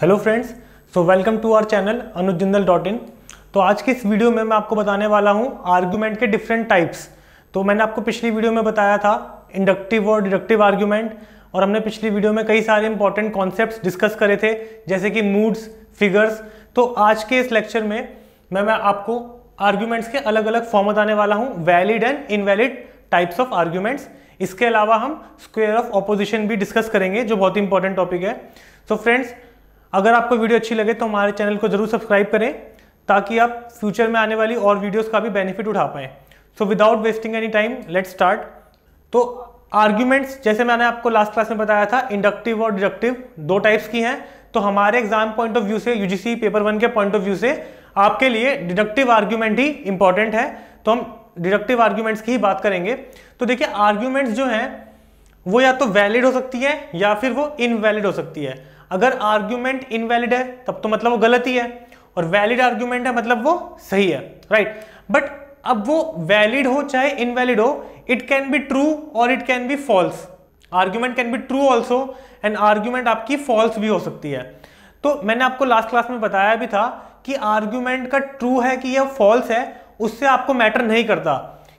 Hello friends, so welcome to our channel अनुजिंदल.in। तो आज के इस वीडियो में मैं आपको बताने वाला हूँ आर्ग्यूमेंट के डिफरेंट टाइप्स। तो मैंने आपको पिछली वीडियो में बताया था इंडक्टिव और डिडक्टिव आर्ग्यूमेंट, और हमने पिछली वीडियो में कई सारे इंपॉर्टेंट कॉन्सेप्ट्स डिस्कस करे थे जैसे कि मूड्स, फिगर्स। तो आज के इस लेक्चर में मैं आपको आर्ग्यूमेंट्स के अलग अलग फॉर्म बताने वाला हूँ, valid and invalid types of arguments. इसके अलावा हम स्क्वायर ऑफ ऑपोजिशन भी डिस्कस करेंगे जो बहुत ही इंपॉर्टेंट टॉपिक है। सो फ्रेंड्स, अगर आपको वीडियो अच्छी लगे तो हमारे चैनल को जरूर सब्सक्राइब करें ताकि आप फ्यूचर में आने वाली और वीडियोस का भी बेनिफिट उठा पाएं। So without wasting any time let's start. तो आर्ग्यूमेंट्स, जैसे मैंने आपको लास्ट क्लास में बताया था, इंडक्टिव और डिडक्टिव दो टाइप्स की हैं। तो हमारे एग्जाम पॉइंट ऑफ व्यू से, यूजीसी पेपर वन के पॉइंट ऑफ व्यू से, आपके लिए डिडक्टिव आर्ग्यूमेंट ही इंपॉर्टेंट है। तो हम डिडक्टिव आर्ग्यूमेंट्स की ही बात करेंगे। तो देखिए, आर्ग्यूमेंट्स जो हैं वो या तो वैलिड हो सकती है या फिर वो इनवैलिड हो सकती है। अगर आर्ग्यूमेंट इनवैलिड है तब तो मतलब वो गलत ही है, और वैलिड आर्ग्यूमेंट है मतलब वो सही है, राइट। बट अब वो वैलिड हो चाहे इनवैलिड हो, इट कैन बी ट्रू और it can be false. Argument can be true also and argument आपकी फॉल्स भी हो सकती है। तो मैंने आपको लास्ट क्लास में बताया भी था कि आर्ग्यूमेंट का ट्रू है कि यह फॉल्स है उससे आपको मैटर नहीं करता,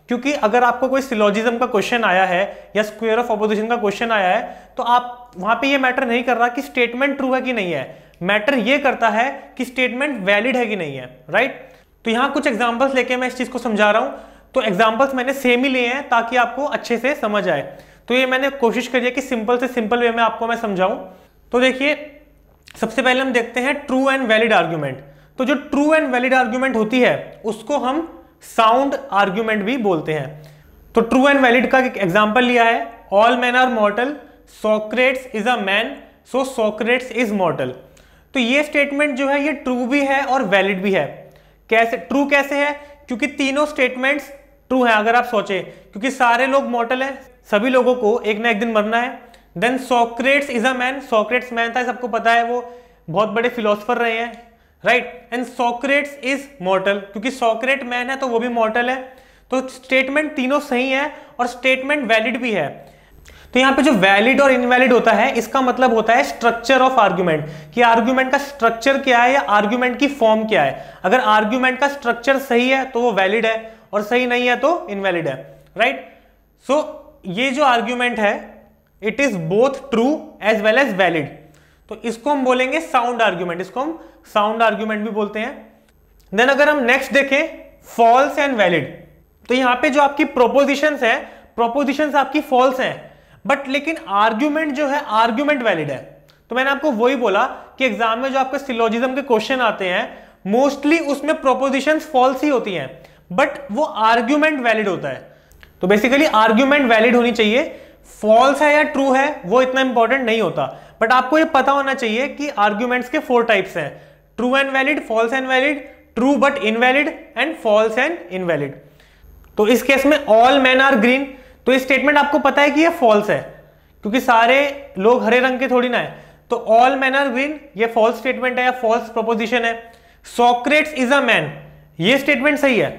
क्योंकि अगर आपको कोई सिलोजिज्म का क्वेश्चन आया है या स्क्वायर ऑफ ऑपोजिशन का क्वेश्चन आया है तो आप वहां पे ये मैटर नहीं कर रहा कि स्टेटमेंट ट्रू है कि नहीं है, मैटर ये करता है कि स्टेटमेंट वैलिड है कि नहीं है, राइट। तो यहाँ कुछ एग्जाम्पल्स लेके मैं इस चीज को समझा रहा हूँ। तो एग्जाम्पल्स मैंने सेम ही लिए हैं ताकि आपको अच्छे से समझ आए। तो ये मैंने कोशिश करी है कि सिंपल से सिंपल वे में आपको मैं समझाऊं। तो देखिए, सबसे पहले हम देखते हैं ट्रू एंड वैलिड आर्ग्यूमेंट। तो जो ट्रू एंड वैलिड आर्ग्यूमेंट होती है उसको हम साउंड आर्ग्यूमेंट भी बोलते हैं। तो ट्रू एंड वैलिड का एक एग्जाम्पल लिया है, all man are mortal, Socrates is a man, so Socrates is mortal. तो ये स्टेटमेंट जो है ये ट्रू भी है और वैलिड भी है। कैसे ट्रू कैसे है? क्योंकि तीनों स्टेटमेंट्स ट्रू हैं अगर आप सोचें, क्योंकि सारे लोग मॉर्टल हैं, सभी लोगों को एक ना एक दिन मरना है। Then Socrates is a man, Socrates man था, सबको पता है, वो बहुत बड़े फिलोसफर रहे हैं, right. And Socrates is mortal, क्योंकि सोक्रेट मैन है तो वो भी मॉर्टल है। तो स्टेटमेंट तीनों सही है और स्टेटमेंट वैलिड भी है। तो यहाँ पे जो वैलिड और इनवैलिड होता है इसका मतलब होता है स्ट्रक्चर ऑफ आर्ग्यूमेंट, कि आर्ग्यूमेंट का स्ट्रक्चर क्या है या आर्ग्यूमेंट की फॉर्म क्या है। अगर आर्ग्यूमेंट का स्ट्रक्चर सही है तो वो वैलिड है, और सही नहीं है तो इनवैलिड है, राइट। सो ये जो आर्ग्यूमेंट है it is both true as well as valid. तो इसको हम बोलेंगे साउंड आर्ग्यूमेंट, इसको हम साउंड आर्ग्यूमेंट भी बोलते हैं। देन अगर हम नेक्स्ट देखें फॉल्स एंड वैलिड, तो यहाँ पे जो आपकी प्रोपोजिशंस है, प्रोपोजिशंस आपकी फॉल्स हैं, बट लेकिन आर्ग्यूमेंट जो है आर्ग्यूमेंट वैलिड है। तो मैंने आपको वही बोला कि एग्जाम में जो आपके सिलोजिज्म के क्वेश्चन आते हैं मोस्टली उसमें प्रोपोजिशंस फॉल्स ही होती हैं, बट वो आर्ग्यूमेंट वैलिड होता है। तो बेसिकली आर्ग्यूमेंट वैलिड होनी चाहिए, फॉल्स है या ट्रू है वो इतना इंपॉर्टेंट नहीं होता। बट आपको ये पता होना चाहिए कि आर्ग्यूमेंट्स के 4 टाइप्स हैं, true and valid, false and valid, true but invalid, and false and invalid. तो इस केस में ऑल मैन आर ग्रीन, तो ये स्टेटमेंट आपको पता है कि ये फॉल्स है, क्योंकि सारे लोग हरे रंग के थोड़ी ना है। तो ऑल मैन आर ग्रीन ये फॉल्स स्टेटमेंट है या फॉल्स प्रोपोजिशन है। सोक्रेट्स इज अ मैन, ये स्टेटमेंट सही है।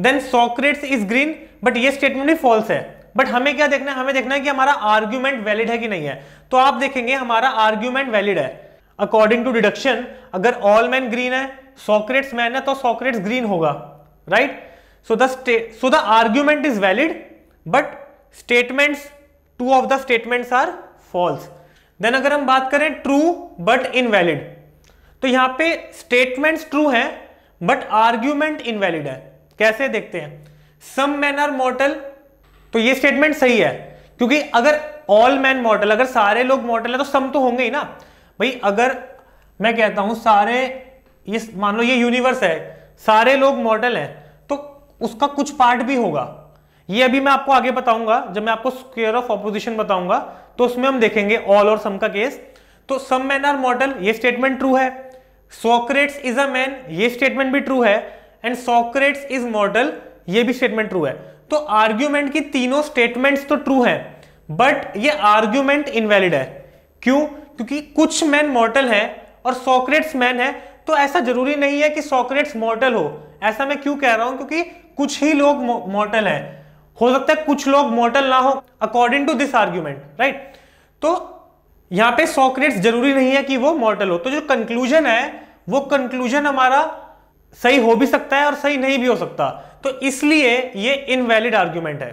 Then Socrates is green, but ये स्टेटमेंट भी फॉल्स है। बट हमें क्या देखना है, हमें देखना है कि हमारा आर्ग्यूमेंट वैलिड है कि नहीं है। तो आप देखेंगे हमारा आर्ग्यूमेंट वैलिड है अकॉर्डिंग टू डिडक्शन। अगर ऑल मैन ग्रीन है, सोक्रेट्स मैन है, तो सोक्रेट्स ग्रीन होगा, right. So the argument is valid but statements, 2 of the statements are false. Then अगर हम बात करें ट्रू बट इनवैलिड, तो यहां पे स्टेटमेंट्स ट्रू है बट आर्ग्यूमेंट इनवैलिड है। कैसे देखते हैं, सम मैन आर मॉर्टल, तो ये स्टेटमेंट सही है, क्योंकि अगर ऑल मैन मॉर्टल, अगर सारे लोग मॉर्टल है तो सम तो होंगे ही ना भाई। अगर मैं कहता हूं सारे, ये मान लो ये यूनिवर्स है, सारे लोग मॉर्टल हैं, तो उसका कुछ पार्ट भी होगा। ये अभी मैं आपको आगे बताऊंगा जब मैं आपको स्क्वायर ऑफ ऑपोजिशन बताऊंगा, तो उसमें हम देखेंगे ऑल और सम का केस। तो सम मैन आर मॉर्टल, ये स्टेटमेंट ट्रू है। सोक्रेट्स इज अ मैन, ये स्टेटमेंट भी ट्रू है। एंड सोक्रेट्स इज मॉर्टल, ये भी स्टेटमेंट ट्रू है। तो आर्ग्यूमेंट की तीनों स्टेटमेंट्स तो ट्रू हैं, बट ये आर्ग्यूमेंट इनवैलिड है। क्यों? क्योंकि कुछ मैन मॉर्टल हैं और सोक्रेट्स मैन है, तो ऐसा जरूरी नहीं है कि सोक्रेट्स मॉर्टल हो। ऐसा मैं क्यों कह रहा हूं, क्योंकि कुछ ही लोग मॉर्टल हैं, हो सकता है कुछ लोग मॉर्टल ना हो according to this argument, right. तो यहां पे सोक्रेट्स जरूरी नहीं है कि वो मॉर्टल हो। तो जो कंक्लूजन है वो कंक्लूजन हमारा सही हो भी सकता है और सही नहीं भी हो सकता, तो इसलिए ये इनवैलिड आर्ग्यूमेंट है।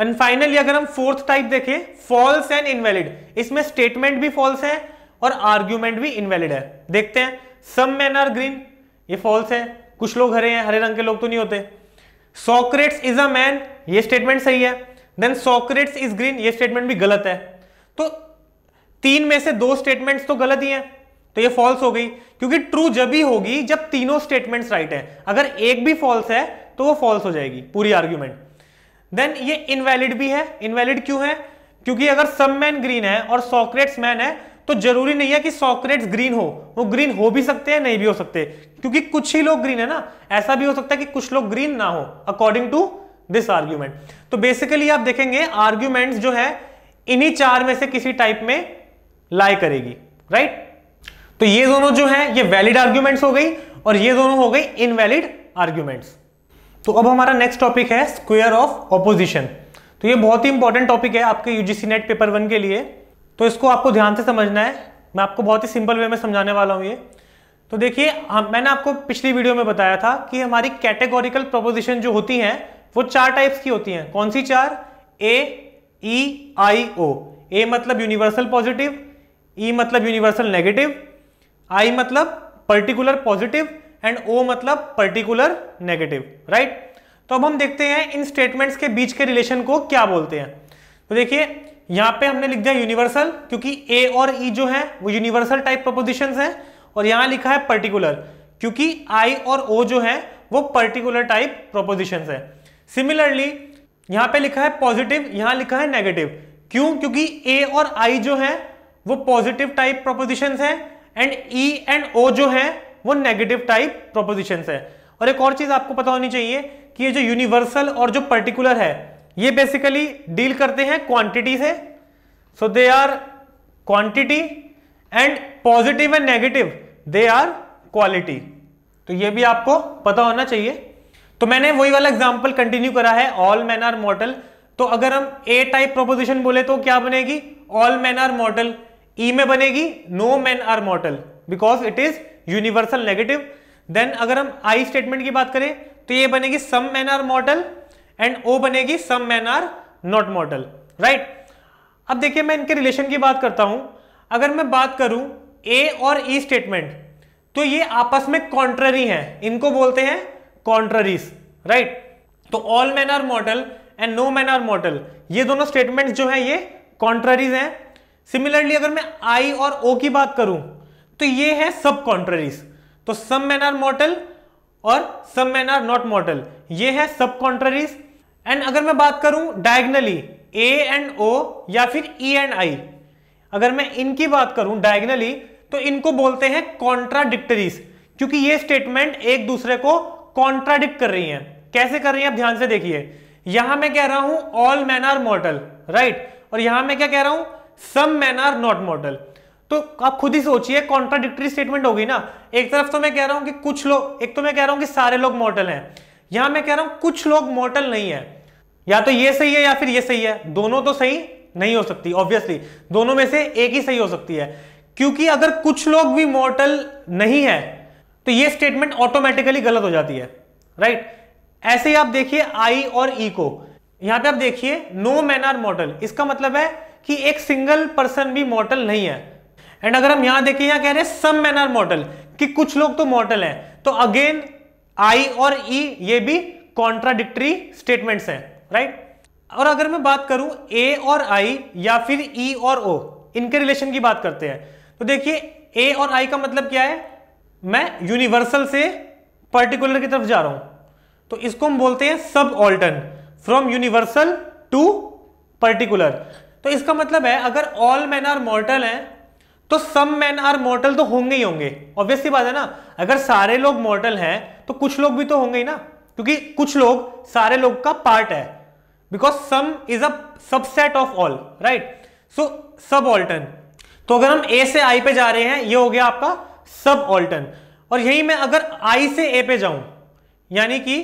एंड फाइनली अगर हम फोर्थ टाइप देखें, फॉल्स एंड इनवैलिड, इसमें स्टेटमेंट भी फॉल्स है और आर्ग्यूमेंट भी इनवैलिड है। देखते हैं, सम मैन आर ग्रीन, ये फॉल्स है, कुछ लोग हरे हैं, हरे रंग के लोग तो नहीं होते। सोक्रेट्स इज अ मैन, ये स्टेटमेंट सही है। देन सोक्रेट्स इज ग्रीन, ये स्टेटमेंट भी गलत है। तो तीन में से दो स्टेटमेंट्स तो गलत ही हैं, तो ये फॉल्स हो गई, क्योंकि ट्रू जब ही होगी जब तीनों स्टेटमेंट्स राइट हैं। अगर एक भी फॉल्स है तो वो फॉल्स हो जाएगी पूरी आर्ग्यूमेंट। देन ये इनवैलिड भी है। इनवैलिड क्यों है? क्योंकि अगर सम मैन ग्रीन है और सोक्रेट्स मैन है तो जरूरी नहीं है कि सोक्रेट्स ग्रीन हो, वो ग्रीन हो भी सकते हैं नहीं भी हो सकते, क्योंकि कुछ ही लोग ग्रीन है ना। ऐसा भी हो सकता है कि कुछ लोग ग्रीन ना हो, अकॉर्डिंग टू दिस आर्ग्यूमेंट। तो बेसिकली आप देखेंगे आर्ग्यूमेंट्स जो है इन्हीं चार में से किसी टाइप में लाई करेगी, राइट। तो ये दोनों जो है ये वैलिड आर्ग्यूमेंट्स हो गई और ये दोनों हो गई इनवैलिड आर्ग्यूमेंट्स। तो अब हमारा नेक्स्ट टॉपिक है स्क्वायर ऑफ ऑपोजिशन। तो ये बहुत ही इंपॉर्टेंट टॉपिक है आपके UGC नेट पेपर 1 के लिए, तो इसको आपको ध्यान से समझना है। मैं आपको बहुत ही सिंपल वे में समझाने वाला हूँ ये। तो देखिए, मैंने आपको पिछली वीडियो में बताया था कि हमारी कैटेगोरिकल प्रोपोजिशन जो होती हैं वो चार टाइप्स की होती हैं। कौन सी चार? ए, ई, आई, ओ। ए मतलब यूनिवर्सल पॉजिटिव, ई मतलब यूनिवर्सल नेगेटिव, आई मतलब पर्टिकुलर पॉजिटिव एंड ओ मतलब पर्टिकुलर नेगेटिव, राइट। तो अब हम देखते हैं इन स्टेटमेंट्स के बीच के रिलेशन को क्या बोलते हैं। तो देखिए, यहां पे हमने लिख दिया यूनिवर्सल, क्योंकि ए और ई जो है वो यूनिवर्सल टाइप प्रोपोजिशंस हैं, और यहां लिखा है पर्टिकुलर, क्योंकि आई और ओ जो है वो पर्टिकुलर टाइप प्रोपोजिशंस हैं। सिमिलरली यहां पे लिखा है पॉजिटिव, यहां लिखा है नेगेटिव। क्यों? क्योंकि ए और आई जो है वो पॉजिटिव टाइप प्रोपोजिशंस हैं एंड ई एंड ओ जो है वो नेगेटिव टाइप प्रोपोजिशंस हैं। और एक और चीज आपको पता होनी चाहिए कि ये जो यूनिवर्सल और जो पर्टिकुलर है ये बेसिकली डील करते हैं क्वांटिटी से। So they are quantity, and positive and negative they are quality. तो ये भी आपको पता होना चाहिए। तो मैंने वही वाला एग्जांपल कंटिन्यू करा है, ऑल मैन आर मॉर्टल। तो अगर हम ए टाइप प्रोपोजिशन बोले तो क्या बनेगी? All man are mortal. E में बनेगी no man are mortal, because it is universal negative. Then अगर हम आई स्टेटमेंट की बात करें तो ये बनेगी some man are mortal and O बनेगी some man are not mortal, right. अब देखिए, मैं इनके रिलेशन की बात करता हूं। अगर मैं बात करूं ए और ई स्टेटमेंट, तो ये आपस में कॉन्ट्ररी हैं, इनको बोलते हैं कॉन्ट्ररीज, राइट। तो all man are mortal and no man are mortal, ये दोनों स्टेटमेंट्स जो है ये कॉन्ट्ररीज हैं। सिमिलरली अगर मैं आई और ओ की बात करूं तो ये है सब कॉन्ट्ररीज। तो सम मैन आर मॉर्टल और some man are not mortal, ये है सब कॉन्ट्ररीज। एंड अगर मैं बात करूं डायगनली ए एंड ओ या फिर ई एंड आई, अगर मैं इनकी बात करूं डायगनली तो इनको बोलते हैं कॉन्ट्राडिक्टरीज, क्योंकि ये स्टेटमेंट एक दूसरे को कॉन्ट्राडिक्ट कर रही हैं। कैसे कर रही हैं आप ध्यान से देखिए। यहां मैं कह रहा हूं all man are mortal, right, और यहां मैं क्या कह रहा हूं? Some man are not mortal. तो आप खुद ही सोचिए, कॉन्ट्राडिक्टरी स्टेटमेंट होगी ना। एक तरफ तो मैं कह रहा हूं कि कुछ लोग, एक तो मैं कह रहा हूं कि सारे लोग मॉर्टल हैं, यहां मैं कह रहा हूं कुछ लोग मॉर्टल नहीं है। या तो ये सही है या फिर ये सही है, दोनों तो सही नहीं हो सकती, ऑब्वियसली दोनों में से एक ही सही हो सकती है। क्योंकि अगर कुछ लोग भी मॉर्टल नहीं है तो ये स्टेटमेंट ऑटोमेटिकली गलत हो जाती है, राइट। ऐसे ही आप देखिए आई और ई को, यहां पे आप देखिए नो मैन आर मॉर्टल, इसका मतलब है कि एक सिंगल पर्सन भी मॉर्टल नहीं है। एंड अगर हम यहां देखिए, यहां कह रहे हैं सम मैन आर मॉर्टल, कि कुछ लोग तो मॉर्टल हैं, तो अगेन आई और ई ये भी कॉन्ट्राडिक्टरी स्टेटमेंट्स हैं, राइट। और अगर मैं बात करूं ए और आई या फिर ई और ओ, इनके रिलेशन की बात करते हैं। तो देखिए, ए और आई का मतलब क्या है? मैं यूनिवर्सल से पर्टिकुलर की तरफ जा रहा हूं, तो इसको हम बोलते हैं subaltern, from universal to particular. तो इसका मतलब है अगर ऑल मैन आर मॉर्टल हैं तो सम मैन आर मॉर्टल तो होंगे ही होंगे, ऑब्वियस सी बात है ना। अगर सारे लोग मॉर्टल हैं तो कुछ लोग भी तो होंगे ही ना, क्योंकि कुछ लोग सारे लोग का पार्ट है, because some is a subset of all, right. So subaltern. तो अगर हम ए से आई पे जा रहे हैं, ये हो गया आपका सब ऑल्टर्न। और यही मैं अगर आई से ए पे जाऊं, यानी कि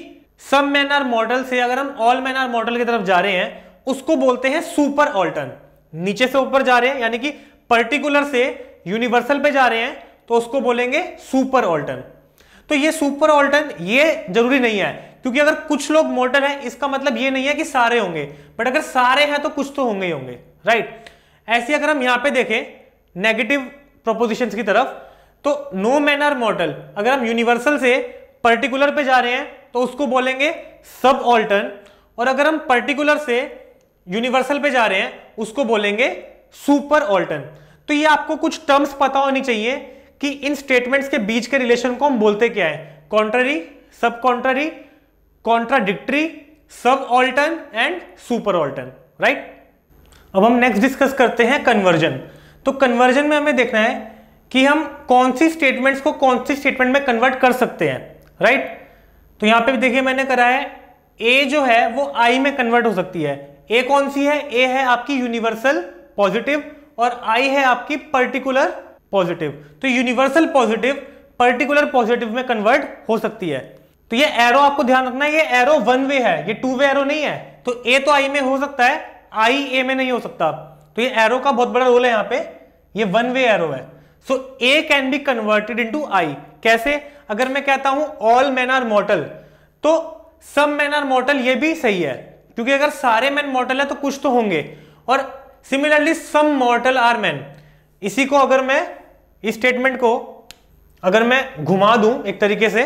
सम मैन आर मॉर्टल से अगर हम ऑल मैन आर मॉर्टल की तरफ जा रहे हैं, उसको बोलते हैं सुपर ऑल्टर्न। नीचे से ऊपर जा रहे हैं, यानी कि पर्टिकुलर से यूनिवर्सल पे जा रहे हैं तो उसको बोलेंगे सुपर ऑल्टर्न। तो ये सुपर ऑल्टर्न ये जरूरी नहीं है, क्योंकि अगर कुछ लोग मोटर हैं इसका मतलब ये नहीं है कि सारे होंगे, बट अगर सारे हैं तो कुछ तो होंगे ही होंगे, राइट। ऐसे अगर हम यहां पे देखें नेगेटिव प्रोपोजिशंस की तरफ, तो नो मैन आर मॉर्टल, अगर हम यूनिवर्सल से पर्टिकुलर पे जा रहे हैं तो उसको बोलेंगे सब ऑल्टर्न, और अगर हम पर्टिकुलर से यूनिवर्सल पे जा रहे हैं उसको बोलेंगे सुपर ऑल्टर्न। तो ये आपको कुछ टर्म्स पता होनी चाहिए कि इन स्टेटमेंट्स के बीच के रिलेशन को हम बोलते क्या है, कॉन्ट्ररी, सब contrary, contradictory, subaltern and superaltern, right. अब हम नेक्स्ट डिस्कस करते हैं कन्वर्जन। तो कन्वर्जन में हमें देखना है कि हम कौन सी स्टेटमेंट्स को कौन सी स्टेटमेंट में कन्वर्ट कर सकते हैं, राइट। तो यहां पे भी देखिए मैंने करा है ए जो है वो आई में कन्वर्ट हो सकती है। ए कौन सी है, ए है आपकी यूनिवर्सल पॉजिटिव और आई है आपकी पर्टिकुलर पॉजिटिव। तो यूनिवर्सल पॉजिटिव पर्टिकुलर पॉजिटिव में कन्वर्ट हो सकती है। तो ये एरो आपको ध्यान रखना है, ये एरो वन वे है, ये टू वे एरो नहीं है। तो ए तो आई में हो सकता है, आई ए में नहीं हो सकता। तो ये एरो का बहुत बड़ा रोल है यहाँ पे, ये वन वे एरो है। So A can be converted into I. कैसे? अगर मैं कहता हूं ऑल मैन आर मॉर्टल, तो सब मैन आर मॉर्टल ये भी सही है, क्योंकि अगर सारे मैन मॉर्टल है तो कुछ तो होंगे। और similarly some mortal are man, इसी को अगर मैं इस स्टेटमेंट को अगर मैं घुमा दूं एक तरीके से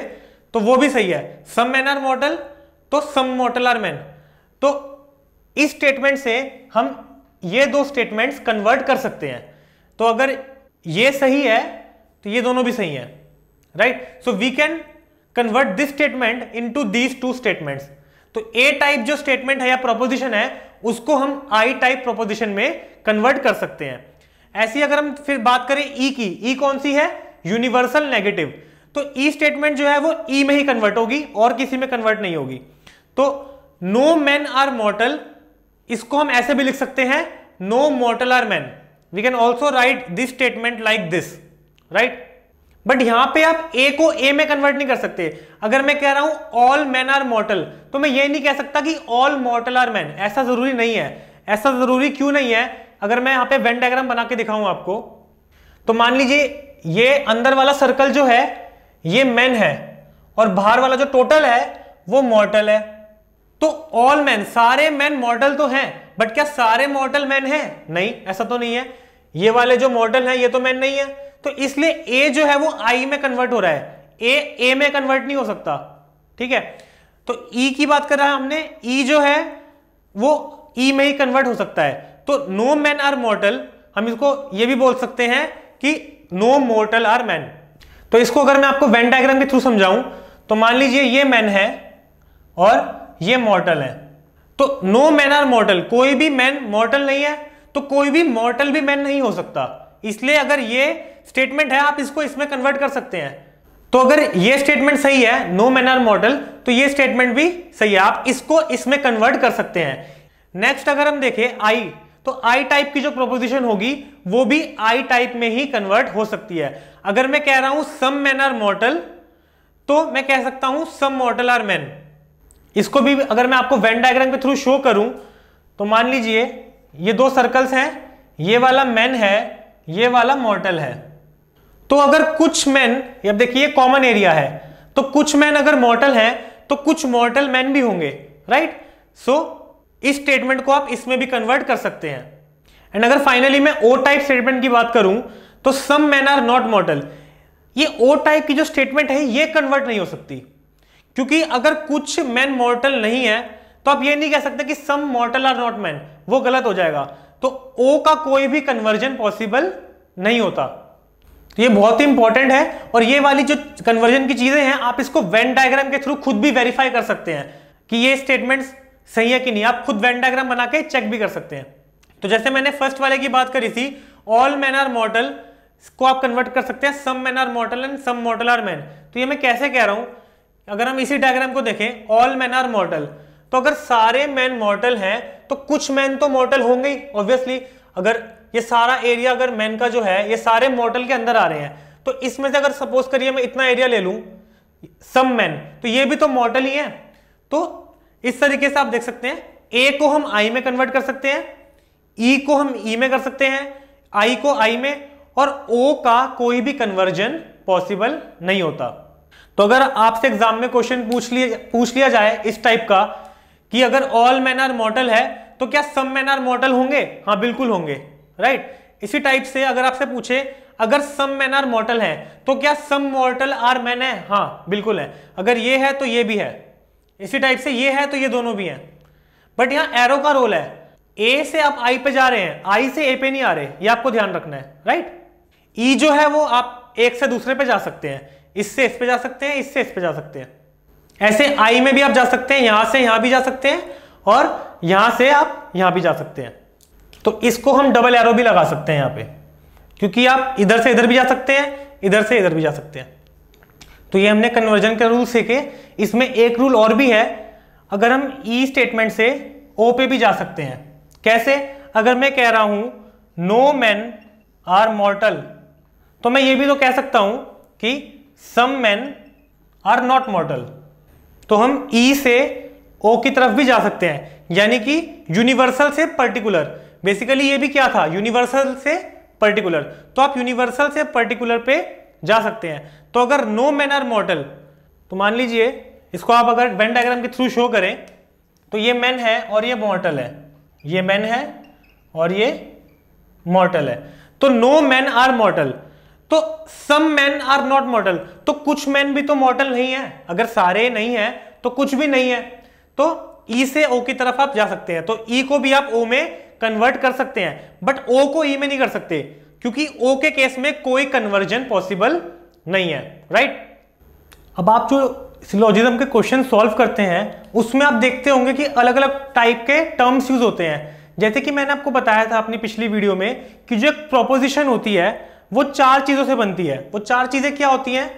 तो वो भी सही है, सम मैन आर मॉर्टल तो सम मॉर्टल आर मैन। तो इस स्टेटमेंट से हम ये दो स्टेटमेंट्स कन्वर्ट कर सकते हैं। तो अगर ये सही है तो ये दोनों भी सही है, right. So we can convert this statement into these two statements. तो ए टाइप जो स्टेटमेंट है या प्रोपोजिशन है उसको हम आई टाइप प्रोपोजिशन में कन्वर्ट कर सकते हैं। ऐसी अगर हम फिर बात करें ई की, ई कौन सी है, यूनिवर्सल नेगेटिव। तो ई स्टेटमेंट जो है वो ई में ही कन्वर्ट होगी और किसी में कन्वर्ट नहीं होगी। तो नो मैन आर मॉर्टल, इसको हम ऐसे भी लिख सकते हैं, no mortal are man. We can also write this statement like this, right. But यहां पे आप ए को ए में कन्वर्ट नहीं कर सकते। अगर मैं कह रहा हूं ऑल मैन आर मॉर्टल, तो मैं ये नहीं कह सकता कि ऑल मॉर्टल आर मैन, ऐसा जरूरी नहीं है। ऐसा जरूरी क्यों नहीं है? अगर मैं यहां पे वेन डायग्राम बना के दिखाऊं आपको, तो मान लीजिए ये अंदर वाला सर्कल जो है ये मैन है और बाहर वाला जो टोटल है वो मॉर्टल है। तो ऑल मैन, सारे मैन मॉर्टल तो हैं, बट क्या सारे मॉर्टल मैन हैं? नहीं, ऐसा तो नहीं है। ये वाले जो मॉर्टल हैं ये तो मैन नहीं है। तो इसलिए ए जो है वो आई में कन्वर्ट हो रहा है, ए में कन्वर्ट नहीं हो सकता, ठीक है। तो ई की बात कर रहा है हमने, ई जो है वो ई में ही कन्वर्ट हो सकता है। तो नो मैन आर मॉर्टल, हम इसको ये भी बोल सकते हैं कि नो मॉर्टल आर मैन। तो इसको अगर मैं आपको वेन डायग्राम के थ्रू समझाऊं, तो मान लीजिए ये मैन है और ये मॉर्टल है। तो नो मैन आर मॉर्टल, कोई भी मैन मॉर्टल नहीं है, तो कोई भी मॉर्टल भी मैन नहीं हो सकता। इसलिए अगर ये स्टेटमेंट है आप इसको इसमें कन्वर्ट कर सकते हैं। तो अगर ये स्टेटमेंट सही है, नो मैन आर मॉर्टल, तो ये स्टेटमेंट भी सही है, आप इसको इसमें कन्वर्ट कर सकते हैं। नेक्स्ट अगर हम देखें आई, तो आई टाइप की जो प्रोपोजिशन होगी वो भी आई टाइप में ही कन्वर्ट हो सकती है। अगर मैं कह रहा हूं सम मैन आर मॉर्टल, तो मैं कह सकता हूं सम मॉर्टल आर मैन। इसको भी अगर मैं आपको वेन डायग्राम के थ्रू शो करूं, तो मान लीजिए ये दो सर्कल्स हैं, ये वाला मैन है, ये वाला मॉर्टल है। तो अगर कुछ मैन, अब देखिए कॉमन एरिया है, तो कुछ मैन अगर मॉर्टल हैं तो कुछ मॉर्टल मैन भी होंगे, राइट। सो इस स्टेटमेंट को आप इसमें भी कन्वर्ट कर सकते हैं। एंड अगर फाइनली मैं ओ टाइप स्टेटमेंट की बात करूं, तो some man are not mortal, ये ओ टाइप की जो स्टेटमेंट है ये कन्वर्ट नहीं हो सकती, क्योंकि अगर कुछ मैन मॉर्टल नहीं है तो आप ये नहीं कह सकते कि some mortal are not man, वो गलत हो जाएगा। तो ओ का कोई भी कन्वर्जन पॉसिबल नहीं होता। तो ये बहुत ही इंपॉर्टेंट है, और ये वाली जो कन्वर्जन की चीजें हैं आप इसको वेन डायग्राम के थ्रू खुद भी वेरीफाई कर सकते हैं कि ये स्टेटमेंट्स सही है कि नहीं। आप खुद वेन डायग्राम बना के चेक भी कर सकते हैं। तो जैसे मैंने फर्स्ट वाले की बात करी थी, ऑल मैन आर मॉर्टल को आप कन्वर्ट कर सकते हैं some man are mortal and some mortal are man. तो ये मैं कैसे कह रहा हूं, अगर हम इसी डायग्राम को देखें, ऑल मैन आर मॉर्टल, तो अगर सारे मैन मॉर्टल हैं तो कुछ मैन तो मॉर्टल होंगे ही ऑब्वियसली। अगर ये सारा एरिया अगर मैन का जो है ये सारे मॉर्टल के अंदर आ रहे हैं, तो इसमें से अगर सपोज करिए मैं इतना एरिया ले लूं सम मैन, तो ये भी तो मॉर्टल ही है। तो इस तरीके से आप देख सकते हैं, ए को हम आई में कन्वर्ट कर सकते हैं, ई को हम ई में कर सकते हैं, आई को आई में और ओ का कोई भी कन्वर्जन पॉसिबल नहीं होता। तो अगर आपसे एग्जाम में क्वेश्चन पूछ लिया जाए इस टाइप का कि अगर ऑल मैन आर मॉर्टल है तो क्या सब मैन आर मॉर्टल होंगे? हाँ बिल्कुल होंगे, राइट। इसी टाइप से अगर आपसे पूछे अगर सम मैन आर मॉर्टल है तो क्या सम मॉर्टल आर मैन है? हाँ बिल्कुल है। अगर ये है तो ये भी है, इसी टाइप से ये है तो ये दोनों भी हैं। बट यहाँ एरो का रोल है, ए से आप आई पे जा रहे हैं, आई से ए पे नहीं आ रहे, ये आपको ध्यान रखना है, राइट। ई जो है वो आप एक से दूसरे पे जा सकते हैं, इससे इस पे जा सकते हैं, इससे इस पे जा सकते हैं। ऐसे आई में भी आप जा सकते हैं, यहां से यहां भी जा सकते हैं और यहां से आप यहां भी जा सकते हैं। तो इसको हम डबल एरो भी लगा सकते हैं यहाँ पे, क्योंकि आप इधर से इधर भी जा सकते हैं, इधर से इधर भी जा सकते हैं। तो ये हमने कन्वर्जन के रूल सीखे। इसमें एक रूल और भी है, अगर हम ई स्टेटमेंट से ओ पे भी जा सकते हैं। कैसे? अगर मैं कह रहा हूं नो मैन आर मॉर्टल, तो मैं ये भी तो कह सकता हूं कि some man are not mortal. तो हम ई से ओ की तरफ भी जा सकते हैं, यानी कि यूनिवर्सल से पर्टिकुलर। बेसिकली ये भी क्या था, यूनिवर्सल से पर्टिकुलर। तो आप यूनिवर्सल से पर्टिकुलर पे जा सकते हैं। तो अगर नो मैन आर मॉर्टल, तो मान लीजिए इसको आप अगर वेन डायग्राम के थ्रू शो करें तो ये मैन है और ये मॉर्टल है, ये मैन है और ये मॉर्टल है। तो नो मैन आर मॉर्टल, तो some man are not mortal, तो कुछ मैन भी तो मॉर्टल नहीं है। अगर सारे नहीं है तो कुछ भी नहीं है। तो ई से ओ की तरफ आप जा सकते हैं। तो ई को भी आप ओ में कन्वर्ट कर सकते हैं, बट ओ को ई में नहीं कर सकते, क्योंकि ओ के केस में कोई कन्वर्जन पॉसिबल नहीं है, राइट। अब आप जो सिलोजिज्म के क्वेश्चन सॉल्व करते हैं उसमें आप देखते होंगे कि अलग अलग टाइप के टर्म्स यूज होते हैं। जैसे कि मैंने आपको बताया था अपनी पिछली वीडियो में कि जो एक प्रोपोजिशन होती है वो चार चीजों से बनती है। वो चार चीजें क्या होती हैं?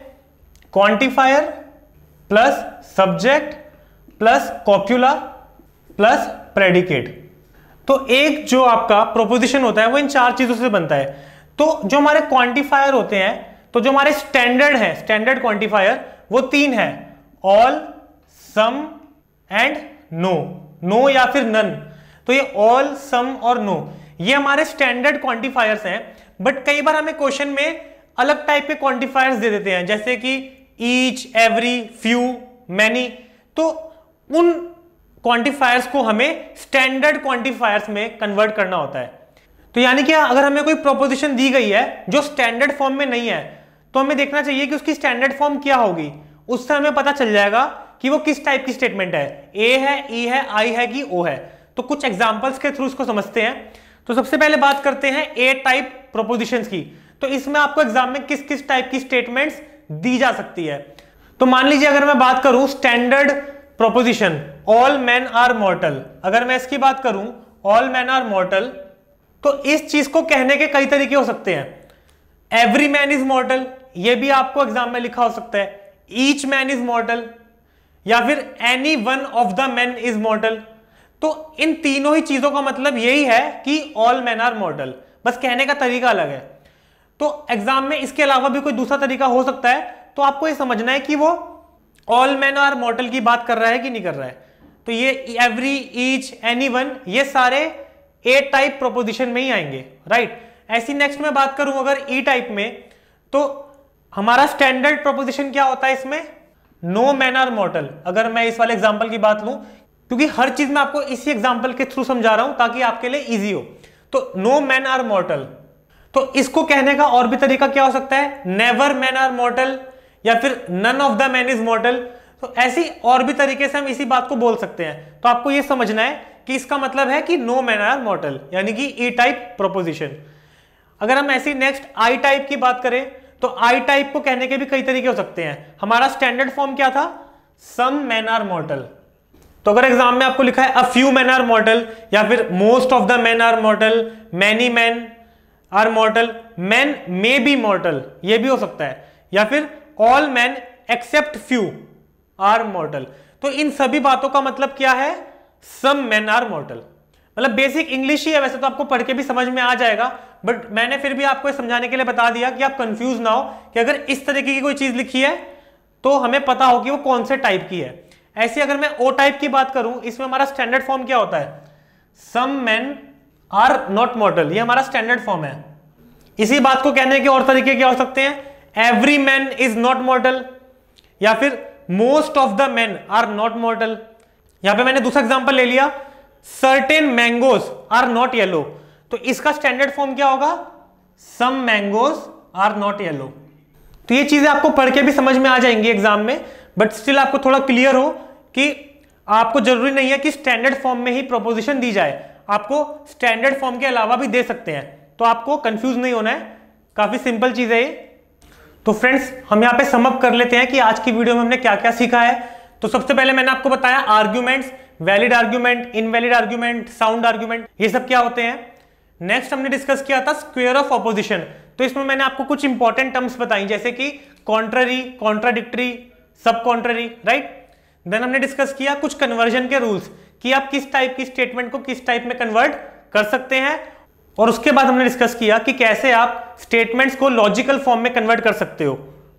Quantifier plus subject plus copula plus predicate. तो एक जो आपका प्रोपोजिशन होता है वो इन चार चीजों से बनता है। तो जो हमारे क्वांटिफायर होते हैं, तो जो हमारे स्टैंडर्ड है, स्टैंडर्ड क्वांटिफायर, वो तीन है, all, some and no, no या फिर नन। तो ये ऑल, सम और नो, ये हमारे स्टैंडर्ड क्वांटिफायर्स हैं। बट कई बार हमें क्वेश्चन में अलग टाइप के क्वांटिफायर्स दे देते हैं, जैसे कि ईच, एवरी, फ्यू, मैनी। तो उन क्वांटिफायर्स को हमें स्टैंडर्ड क्वांटिफायर्स में कन्वर्ट करना होता है। तो यानी कि अगर हमें कोई प्रोपोजिशन दी गई है जो स्टैंडर्ड फॉर्म में नहीं है, तो हमें देखना चाहिए कि उसकी स्टैंडर्ड फॉर्म क्या होगी। उससे हमें पता चल जाएगा कि वो किस टाइप की स्टेटमेंट है, ए है, ई है, आई है कि ओ है। तो कुछ एग्जाम्पल्स के थ्रू उसको समझते हैं। तो सबसे पहले बात करते हैं ए टाइप प्रोपोजिशंस की। तो इसमें आपको एग्जाम में किस किस टाइप की स्टेटमेंट्स दी जा सकती है। तो मान लीजिए अगर मैं बात करूं standard proposition all man are mortal, अगर मैं इसकी बात करूं ऑल मैन आर मॉर्टल, तो इस चीज को कहने के कई तरीके हो सकते हैं। एवरी मैन इज मॉर्टल, ये भी आपको एग्जाम में लिखा हो सकता है। Each man is mortal, या फिर any one of the men is mortal। तो इन तीनों ही चीजों का मतलब यही है कि all men are mortal, बस कहने का तरीका अलग है। तो एग्जाम में इसके अलावा भी कोई दूसरा तरीका हो सकता है। तो आपको ये समझना है कि वो all men are mortal की बात कर रहा है कि नहीं कर रहा है। तो ये every, each, anyone, ये सारे A टाइप प्रोपोजिशन में ही आएंगे, राइट। ऐसी नेक्स्ट में बात करूं अगर E टाइप में, तो हमारा स्टैंडर्ड प्रोपोजिशन क्या होता है इसमें? No man are mortal. अगर मैं इस वाले एग्जांपल की बात लूं, क्योंकि हर चीज मैं आपको इसी एग्जांपल के थ्रू समझा रहा हूं ताकि आपके लिए इजी हो। तो नो मैन आर मॉर्टल, तो इसको कहने का और भी तरीका क्या हो सकता है? नेवर मैन आर मॉर्टल, या फिर none of the man is mortal. तो ऐसी और भी तरीके से हम इसी बात को बोल सकते हैं। तो आपको यह समझना है कि इसका मतलब है कि नो मैन आर मॉर्टल, यानी कि ई टाइप प्रोपोजिशन। अगर हम ऐसी नेक्स्ट आई टाइप की बात करें, तो आई टाइप को कहने के भी कई तरीके हो सकते हैं। हमारा स्टैंडर्ड फॉर्म क्या था? Some man are mortal. तो अगर एग्जाम में आपको लिखा है a few man are mortal, या फिर most of the man are mortal, many man are mortal, man may be mortal, ये भी हो सकता है, या फिर all man except few are mortal. तो इन सभी बातों का मतलब क्या है? Some man are mortal. मतलब बेसिक इंग्लिश ही है, वैसे तो आपको पढ़ के भी समझ में आ जाएगा, बट मैंने फिर भी आपको समझाने के लिए बता दिया कि आप कंफ्यूज ना हो कि अगर इस तरीके की कोई चीज लिखी है तो हमें पता हो कि वो कौन से टाइप की है। ऐसे अगर मैं ओ टाइप की बात करूं, इसमें हमारा स्टैंडर्ड फॉर्म क्या होता है? Some man are not mortal, ये हमारा स्टैंडर्ड फॉर्म है। इसी बात को कहने के और तरीके क्या हो सकते हैं, every man is not mortal, या फिर most of the man are not mortal. यहां पे मैंने दूसरा एग्जांपल ले लिया, certain mangoes are not yellow, तो इसका स्टैंडर्ड फॉर्म क्या होगा, some mangoes are not yellow. तो ये चीजें आपको पढ़ के भी समझ में आ जाएंगी एग्जाम में, बट स्टिल आपको थोड़ा क्लियर हो कि आपको जरूरी नहीं है कि स्टैंडर्ड फॉर्म में ही प्रोपोजिशन दी जाए, आपको स्टैंडर्ड फॉर्म के अलावा भी दे सकते हैं, तो आपको कंफ्यूज नहीं होना है, काफी सिंपल चीज है ये। तो फ्रेंड्स हम यहाँ पे समअप कर लेते हैं कि आज की वीडियो में हमने क्या क्या सीखा है। तो सबसे पहले मैंने आपको बताया arguments, valid argument, invalid argument, sound argument, ये सब क्या होते हैं। नेक्स्ट हमने डिस्कस किया था स्क्वायर ऑफ ऑपोजिशन, तो इसमें मैंने आपको कुछ इंपॉर्टेंट टर्म्स बताई जैसे कि कॉन्ट्ररी, कॉन्ट्राडिक्टरी, सब कॉन्ट्ररी, राइट। देन हमने डिस्कस किया कुछ कन्वर्जन के रूल्स कि आप किस टाइप की स्टेटमेंट को किस टाइप में कन्वर्ट कर सकते हैं, और उसके बाद हमने डिस्कस किया कि कैसे आप स्टेटमेंट्स को लॉजिकल फॉर्म में कन्वर्ट कर सकते हो,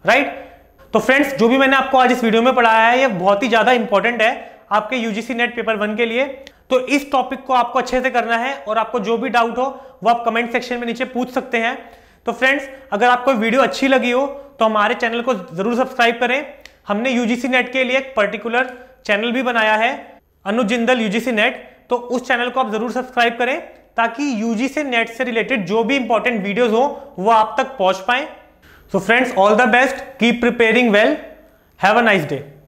राइट। तो फ्रेंड्स जो भी मैंने आपको आज इस वीडियो में पढ़ाया है ये बहुत ही ज़्यादा इंपॉर्टेंट है आपके यूजीसी नेट पेपर 1 के लिए, तो इस टॉपिक को आपको अच्छे से करना है, और आपको जो भी डाउट हो वो आप कमेंट सेक्शन में नीचे पूछ सकते हैं। तो फ्रेंड्स अगर आपको वीडियो अच्छी लगी हो तो हमारे चैनल को ज़रूर सब्सक्राइब करें। हमने यूजीसी नेट के लिए एक पर्टिकुलर चैनल भी बनाया है, अनुज जिंदल यूजीसी नेट, तो उस चैनल को आप ज़रूर सब्सक्राइब करें ताकि यूजीसी नेट से रिलेटेड जो भी इंपॉर्टेंट वीडियोस हो वो आप तक पहुंच पाएं। So friends all the best, keep preparing well, have a nice day.